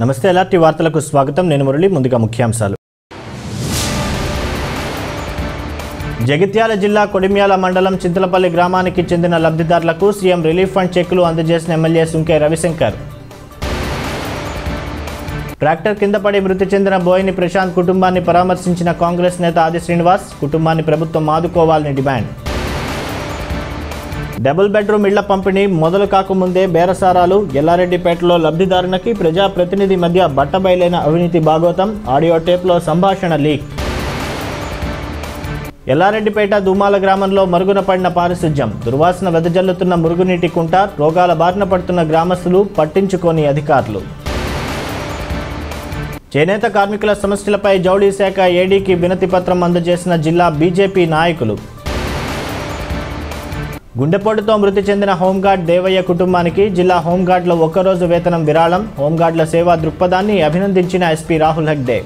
నమస్తే ఎల్ఆర్టీ వార్తలకు స్వాగతం నేను మురళి ముందుగా ముఖ్యాంశాలు జగిత్యాల జిల్లా కొడిమ్యాల మండలం చింతలపల్లి గ్రామానికి చెందిన లబ్ధిదారులకు సీఎం రిలీఫ్ ఫండ్ చెక్కులు అందజేసిన ఎమ్మెల్యే సుంకే రవిశంకర్ ట్రాక్టర్ కిందపడి మృతి చెందిన బోయిని ప్రశాంత్ కుటుంబాన్ని పరామర్శించిన కాంగ్రెస్ నేత ఆది శ్రీనివాస్ కుటుంబాన్ని ప్రభుత్వం ఆదుకోవాలని డిమాండ్ డబుల్ బెడ్రూమ్ ఇళ్ల పంపిణీ మొదలు కాకముందే బేరసారాలు ఎల్లారెడ్డిపేటలో లబ్ధిదారునికి ప్రజాప్రతినిధి మధ్య బట్టబయలైన అవినీతి భాగోతం ఆడియో టేప్లో సంభాషణ లీక్ ఎల్లారెడ్డిపేట దుమాల గ్రామంలో మరుగున పడిన పారిశుధ్యం దుర్వాసన వెదజల్లుతున్న మురుగునీటి కుంట రోగాల బారిన పడుతున్న గ్రామస్తులు పట్టించుకోని అధికారులు చేనేత కార్మికుల సమస్యలపై జౌళీ శాఖ ఏడీకి వినతి పత్రం అందజేసిన జిల్లా బీజేపీ నాయకులు గుండెపోటుతో మృతి చెందిన హోంగార్డ్ దేవయ్య కుటుంబానికి జిల్లా హోంగార్డుల ఒక్కరోజు వేతనం విరాళం హోంగార్డుల సేవా దృక్పథాన్ని అభినందించిన ఎస్పీ రాహుల్ హెగ్డే